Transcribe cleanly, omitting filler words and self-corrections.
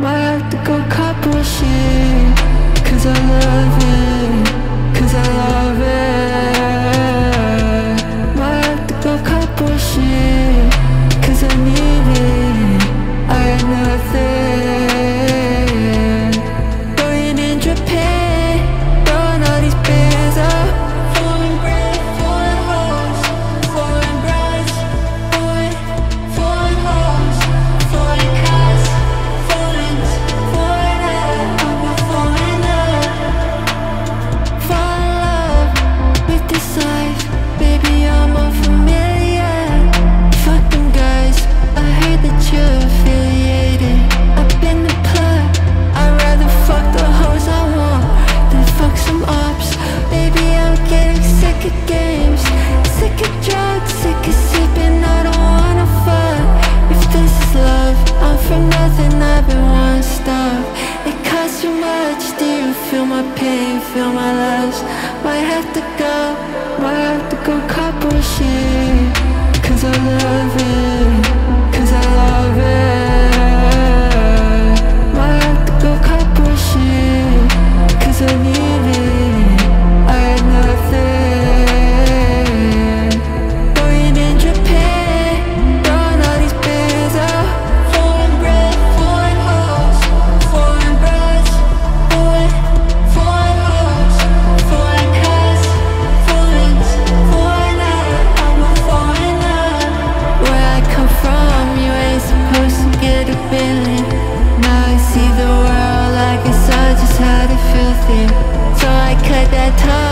might have to go couple shit. Cause I love it, cause I love it. Might have to go couple shit. Cause I need it, I got nothing. Going in Japan, throwing all these bands up. Falling bread, falling rose, falling brides, falling hoes, falling cars, falling out. I'm falling up. Fall in love with this life, baby, I'm unfamiliar. Fuck them guys, I heard that you're affiliated. Up in the plug, I'd rather fuck the hoes I want than fuck some ops. Baby, I'm getting sick of games, sick of drugs, sick of sleeping, I don't wanna fuck. If this is love, I'm from nothing, I've been one stop. It costs too much, do you feel my pain, feel my loves? Might have to go couple shit. Cause I love it, cause I love it. Might have to go couple shit. Cause I need it, I got nothing. Going in Japan, throwing all these bands up. Falling bread, falling hoes, falling brides, falling hoes, falling cars, falling out. I'm a falling out. Where I come from, you ain't supposed to get a feeling. Now I see the world, I guess I just had it filthy. So I cut that tongue.